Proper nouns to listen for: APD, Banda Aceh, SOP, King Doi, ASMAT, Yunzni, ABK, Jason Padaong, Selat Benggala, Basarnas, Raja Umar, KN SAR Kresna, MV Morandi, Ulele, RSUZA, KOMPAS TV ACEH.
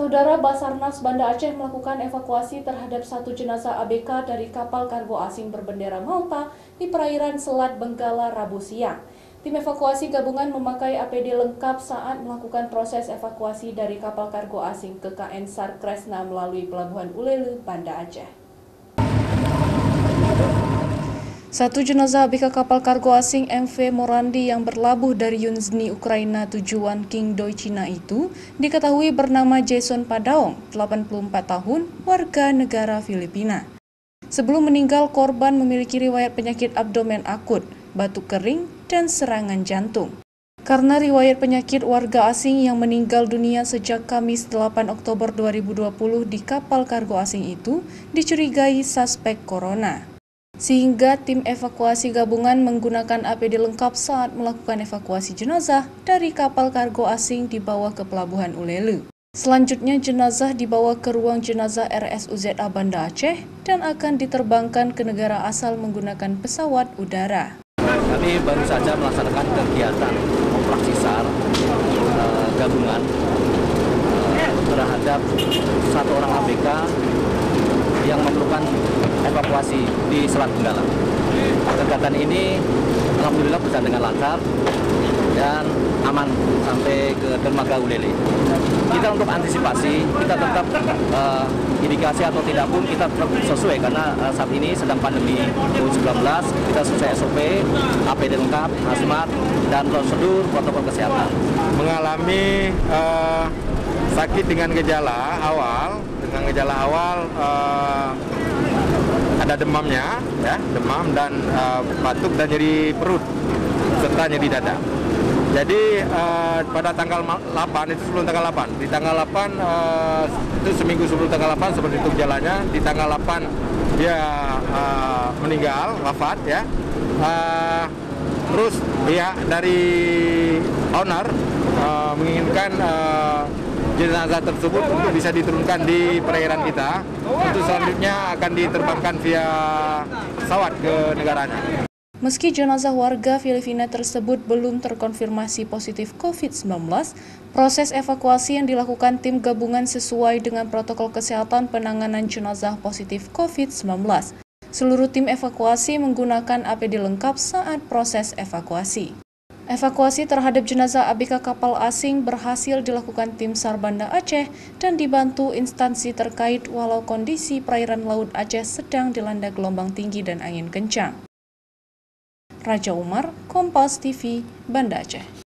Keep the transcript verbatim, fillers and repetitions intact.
Saudara Basarnas Banda Aceh melakukan evakuasi terhadap satu jenazah A B K dari kapal kargo asing berbendera Malta di perairan Selat Benggala Rabu siang. Tim evakuasi gabungan memakai A P D lengkap saat melakukan proses evakuasi dari kapal kargo asing ke K N SAR Kresna melalui pelabuhan Ulele, Banda Aceh. Satu jenazah A B K kapal kargo asing M V Morandi yang berlabuh dari Yunzni, Ukraina tujuan King Doi, Cina itu diketahui bernama Jason Padaong, delapan puluh empat tahun, warga negara Filipina. Sebelum meninggal, korban memiliki riwayat penyakit abdomen akut, batuk kering, dan serangan jantung. Karena riwayat penyakit, warga asing yang meninggal dunia sejak Kamis delapan Oktober dua ribu dua puluh di kapal kargo asing itu dicurigai suspek corona. Sehingga tim evakuasi gabungan menggunakan A P D lengkap saat melakukan evakuasi jenazah dari kapal kargo asing dibawa ke pelabuhan Ulele. Selanjutnya jenazah dibawa ke ruang jenazah R S U Z A Banda Aceh dan akan diterbangkan ke negara asal menggunakan pesawat udara. Kami baru saja melaksanakan kegiatan operasi SAR eh, gabungan eh, terhadap satu orang A B K yang memerlukan evakuasi di Selat Benggala. Kegiatan ini alhamdulillah berjalan dengan lancar dan aman sampai ke dermaga Ulele. Kita untuk antisipasi, kita tetap uh, indikasi atau tidak pun kita tetap sesuai karena uh, saat ini sedang pandemi covid sembilan belas, kita sesuai S O P, A P D lengkap, ASMAT, dan prosedur protokol kesehatan. Mengalami uh, sakit dengan gejala awal, dengan gejala awal uh, ada demamnya, ya, demam dan uh, batuk dan nyeri perut serta nyeri dada. Jadi uh, pada tanggal delapan itu sebelum tanggal delapan, di tanggal delapan uh, itu seminggu sebelum tanggal delapan seperti itu gejalanya. Di tanggal delapan dia uh, meninggal, wafat, ya. Uh, terus pihak ya, dari owner uh, menginginkan uh, jenazah tersebut untuk bisa diturunkan di perairan kita, untuk selanjutnya akan diterbangkan via pesawat ke negaranya. Meski jenazah warga Filipina tersebut belum terkonfirmasi positif covid sembilan belas, proses evakuasi yang dilakukan tim gabungan sesuai dengan protokol kesehatan penanganan jenazah positif covid sembilan belas. Seluruh tim evakuasi menggunakan A P D lengkap saat proses evakuasi. Evakuasi terhadap jenazah A B K kapal asing berhasil dilakukan tim SAR Banda Aceh dan dibantu instansi terkait walau kondisi perairan laut Aceh sedang dilanda gelombang tinggi dan angin kencang. Raja Umar, KOMPAS T V, Banda Aceh.